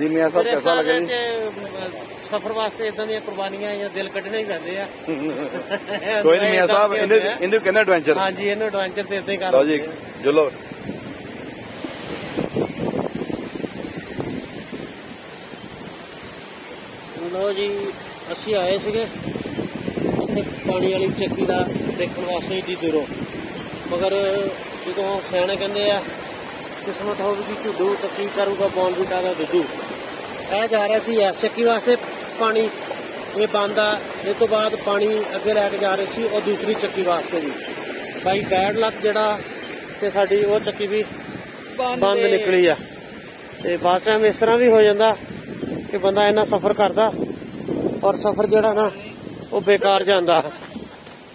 जी मियाँ साहब कैसा लगा सफर वास्ते इदा दी कुर्बानियां या दिल कटने ही पैंदे आ कोई नहीं मियाँ साहब इन कहना एडवेंचर हां जी इन एडवेंचर ते इदा ही कर लो जी चलो लो जी असि आए सीगे इत्थे पानी वाली चक्की दा देखण वास्ते जी दूरों मगर जो सियाणे कहंदे आ किस्मत होगी झुडू तकी करूगा बॉल बीटा का दुजू यह जा रहा सी इस चक्की वास्ते पानी ये बंद आ इस तो बाद पानी अगे लैके जा रहे सी और दूसरी चक्की वास्ते भी भाई 1.5 लाख जड़ा ते साडी वो चक्की भी बंद निकली आ ते बाद टाइम इस तरह भी हो जाता कि बंदा इन्ना सफर करता और सफर जड़ा ना वो बेकार जाता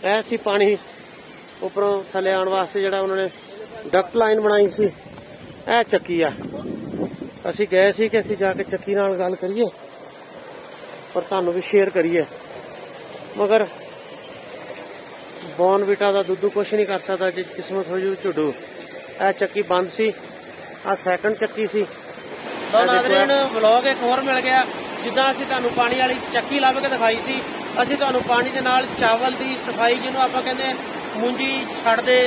यह सी पानी उपरों थले आने वास्ते जड़ा उन्होंने डक्ट लाइन बनाई सी ए चक्की आ असी गए सी कि असी जाके चक्की नाल गल करिए और तुहानू भी शेयर करिए मगर बॉर्नविटा दा दुद्धू कुछ नहीं कर सकता जे किस्मत हो जू झुडू ए चक्की बंद सी आ सैकंड चक्की सी नादरीन व्लॉग एक होर मिल गया जिदा असी तुहानू पानी वाली चक्की लभ के दिखाई सी असी तुहानू पानी दे नाल चावल दी सफाई जिन्नू आपां कहंदे मुंजी छड्डदे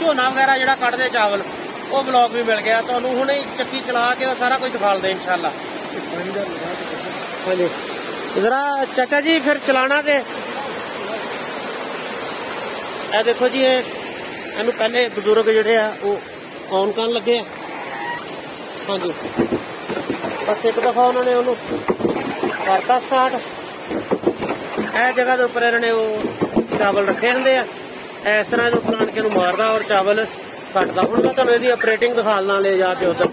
झोना वगैरह जिहड़ा कड्डदे चावल वो ब्लॉग भी मिल गया तो हम चक्की चला के सारा कुछ दिखा दे इंशाल्लाह हां जी जरा चाचा जी फिर चलाना दे देखो जी एनू पहले बुजुर्ग जोड़े ऑन कर लगे हां जी बस एक दफा उन्होंने करता स्टार्ट ए जगह के उपर इन्होंने चावल रखे होंगे इस तरह जो प्लान के मारदा और चावल कटदा हूँ मैं तुम यदि ऑपरेटिंग दिखा ला ले जाके उधर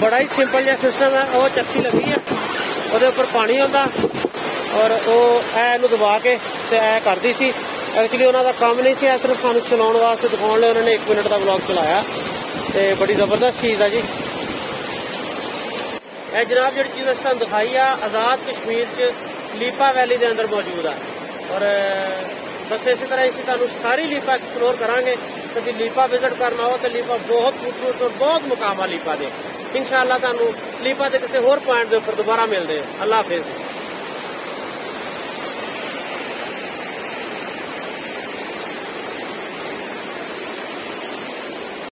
बड़ा ही सिंपल जहा सिस्टम है वह चक्की लगी है वो उपर पानी आता और वो एनू दबा के करती सी एक्चुअली उन्होंने काम नहीं सी सिर्फ सू चला वास्ते दिखाने उन्होंने 1 मिनट का ब्लॉग चलाया तो बड़ी जबरदस्त चीज़ है जी ए जनाब जी चीज़ अस तुम दिखाई है आज़ाद कश्मीर च लीपा वैली के अंदर मौजूद है और बस इस तरह इसी तुहानू सारी लीपा एक्सप्लोर करांगे कभी लीपा विजिट करना हो तो लीपा बहुत खूबसूरत और बहुत मुकाम है लीपा दे इंशाअल्लाह तुहानू लीपा दे किसी होर पॉइंट के उपर दोबारा मिलते हैं अल्लाह हाफिज़।